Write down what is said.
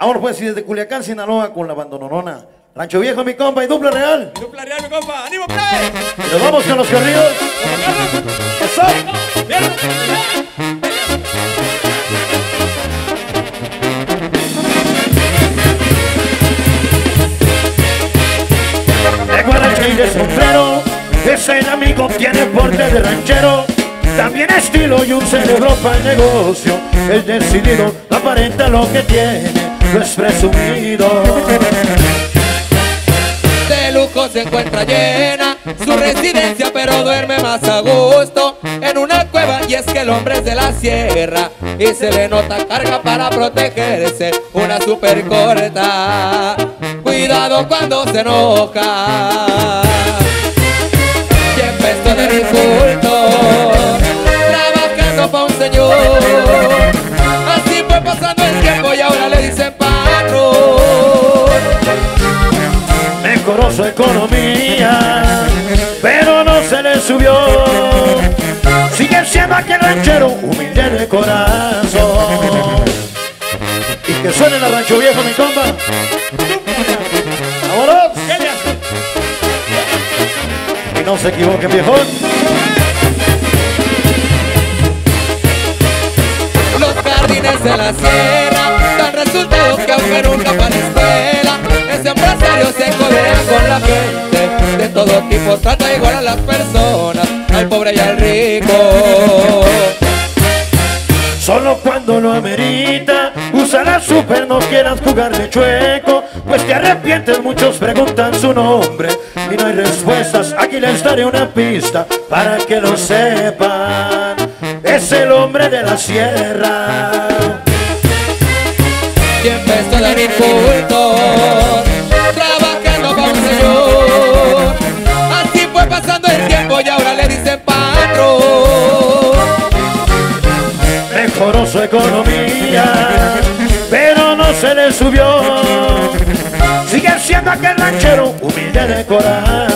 Vámonos pues, y desde Culiacán, Sinaloa, con la Bandononona. Rancho Viejo, mi compa, y Dupla Real. Dupla Real, mi compa. ¡Ánimo, play! Y nos vamos con los corridos. ¡Eso! De guarache y de sombrero, ese amigo tiene porte de ranchero. También estilo y un cerebro para el negocio. El decidido aparenta lo que tiene, no es presumido. De lujo se encuentra llena su residencia, pero duerme más a gusto en una cueva. Y es que el hombre es de la sierra y se le nota carga para protegerse una super corta. Cuidado cuando se enoja. Siempre esto de insulto, trabajando pa' un señor. Así fue pasando el tiempo y ahora le dicen patrón. Mejoró su economía, pero no se le subió. Sigue siendo aquel ranchero humilde de corazón. Y que suene la Rancho Viejo, mi compa. ¡Vámonos! Y no se equivoquen, viejón. De la sierra dan resultados que aunque nunca van a escuela, ese empresario se codea con la gente de todo tipo, trata igual a las personas, al pobre y al rico. Solo cuando lo amerita usa la super, no quieras jugar de chueco, pues te arrepientes. Muchos preguntan su nombre y no hay respuestas. Aquí les daré una pista para que lo sepan. Es el hombre de la sierra. Siempre estoy en incultos, trabajando para un señor. Así fue pasando el tiempo y ahora le dicen patrón. Mejoró su economía, pero no se le subió. Sigue siendo aquel ranchero humilde de corazón.